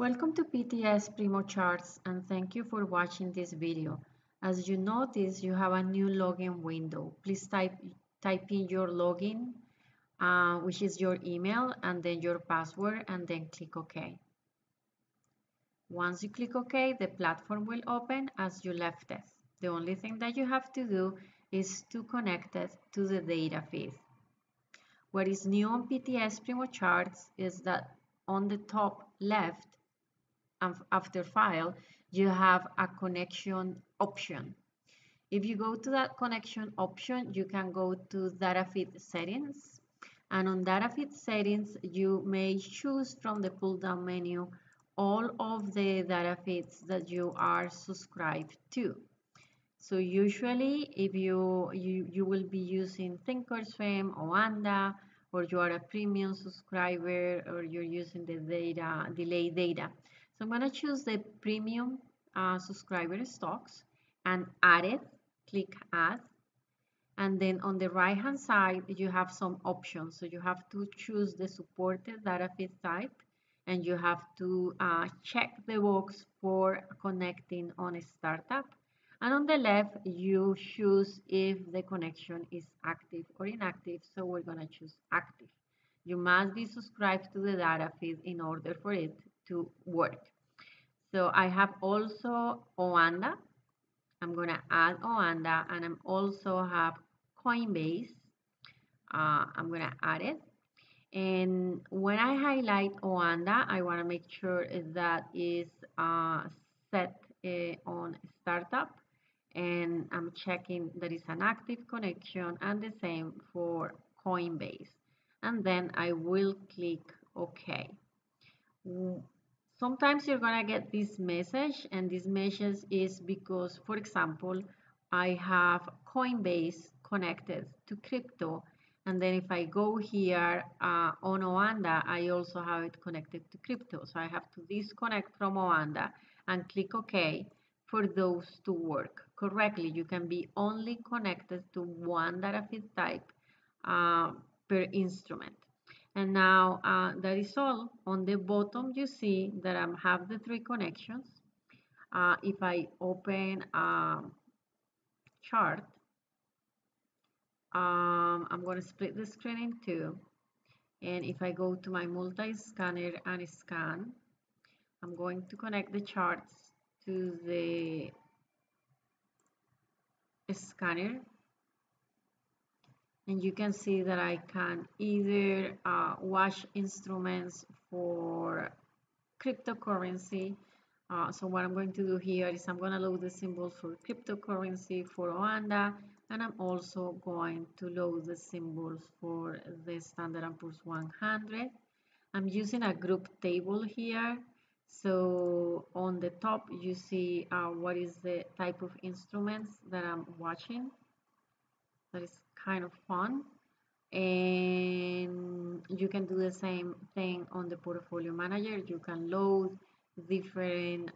Welcome to PTS Primo Charts, and thank you for watching this video. As you notice, you have a new login window. Please type in your login, which is your email, and then your password, and then click OK. Once you click OK, the platform will open as you left it. The only thing that you have to do is to connect it to the data feed. What is new on PTS Primo Charts is that on the top left, after file, you have a connection option. If you go to that connection option, you can go to data feed settings, and on data feed settings, you may choose from the pull down menu all of the data feeds that you are subscribed to. So usually, if you will be using Thinkorswim, Oanda, or you are a premium subscriber, or you're using the delay data. So I'm going to choose the premium subscriber stocks and add it, click add. And then on the right hand side, you have some options. So you have to choose the supported data feed type, and you have to check the box for connecting on a startup. And on the left, you choose if the connection is active or inactive. So we're going to choose active. You must be subscribed to the data feed in order for it to work. So I have also Oanda. I'm going to add Oanda, and I'm also have Coinbase. I'm going to add it. And when I highlight Oanda, I want to make sure that is set on startup, and I'm checking there is an active connection, and the same for Coinbase. And then I will click OK. Sometimes you're going to get this message, and this message is because, for example, I have Coinbase connected to crypto, and then if I go here on Oanda, I also have it connected to crypto. So I have to disconnect from Oanda and click OK for those to work correctly. You can be only connected to one data feed type per instrument. And now that is all. On the bottom, you see that I have the three connections. If I open a chart, I'm going to split the screen in two. And if I go to my multi-scanner and scan, I'm going to connect the charts to the scanner. And you can see that I can either watch instruments for cryptocurrency. So what I'm going to do here is I'm going to load the symbols for cryptocurrency for Oanda, and I'm also going to load the symbols for the Standard & Poor's 100. I'm using a group table here. So on the top, you see what is the type of instruments that I'm watching. That is kind of fun, and you can do the same thing on the portfolio manager. You can load different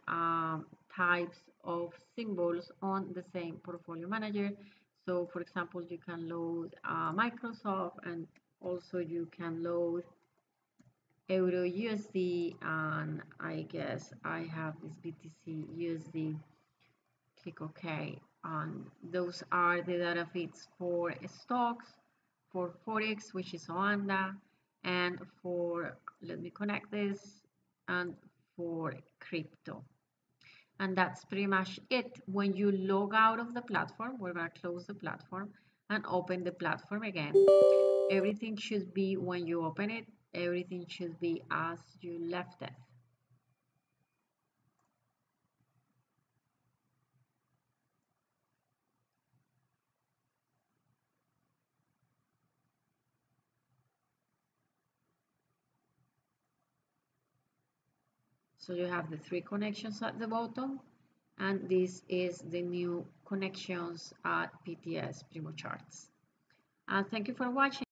types of symbols on the same portfolio manager. So for example, you can load Microsoft, and also you can load Euro USD, and I guess I have this BTC USD. Click OK. And those are the data feeds for stocks, for Forex, which is Oanda, and for, let me connect this, and for crypto. And that's pretty much it. When you log out of the platform, we're going to close the platform and open the platform again. Everything should be, when you open it, everything should be as you left it. So you have the three connections at the bottom, and this is the new connections at PTS Primo Charts. Thank you for watching.